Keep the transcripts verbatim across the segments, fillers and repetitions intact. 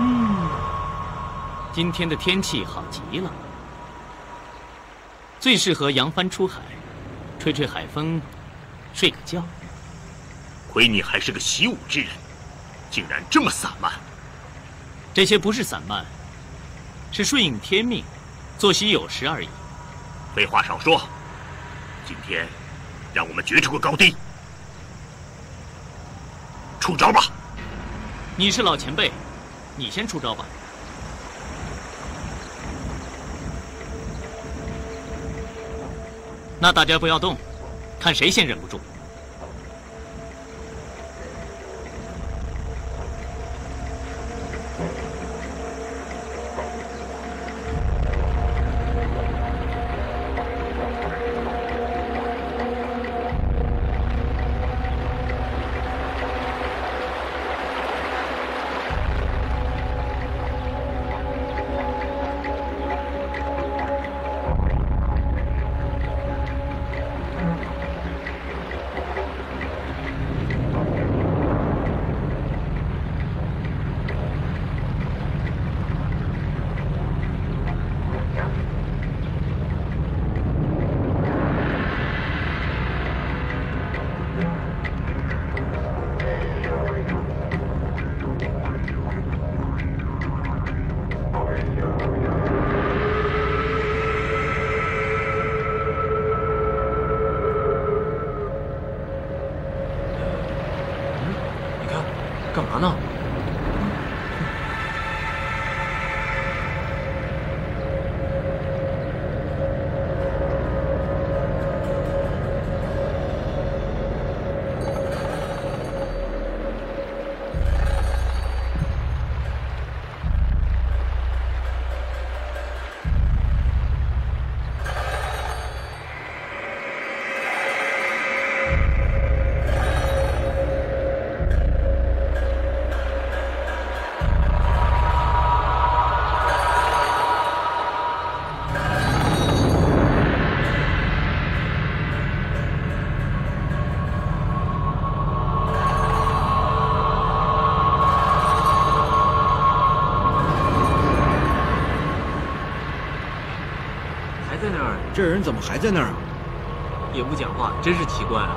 嗯，今天的天气好极了，最适合扬帆出海，吹吹海风，睡个觉。亏你还是个习武之人，竟然这么散漫。这些不是散漫，是顺应天命，作息有时而已。废话少说，今天让我们决出个高低。出招吧！你是老前辈。 你先出招吧。那大家不要动，看谁先忍不住。这人怎么还在那儿啊？也不讲话，真是奇怪啊！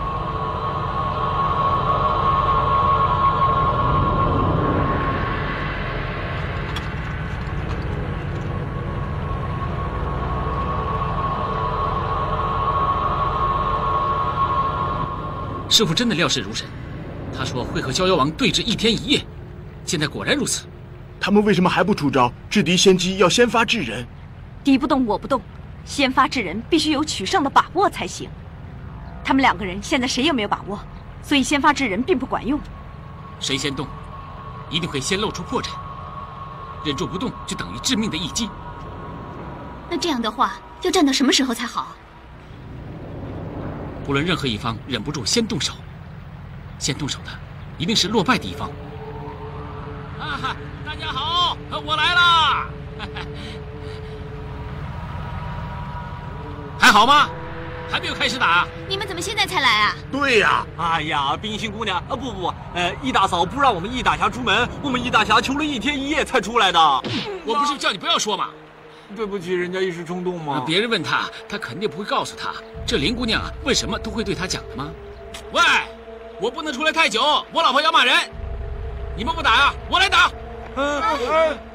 师傅真的料事如神，他说会和逍遥王对峙一天一夜，现在果然如此。他们为什么还不出招？制敌先机，要先发制人。敌不动，我不动。 先发制人必须有取胜的把握才行，他们两个人现在谁也没有把握，所以先发制人并不管用。谁先动，一定会先露出破绽，忍住不动就等于致命的一击。那这样的话，要战到什么时候才好？不论任何一方忍不住先动手，先动手的一定是落败的一方。啊，大家好，我来啦！还好吗？还没有开始打？你们怎么现在才来啊？对呀、啊！哎呀，冰心姑娘啊，不不不，呃，易大嫂不让我们易大侠出门，我们易大侠求了一天一夜才出来的。我不是叫你不要说吗？对不起，人家一时冲动嘛。别人问他，他肯定不会告诉他。这林姑娘啊，问什么都会对他讲的吗？喂，我不能出来太久，我老婆要骂人。你们不打呀、啊，我来打。嗯、哎。哎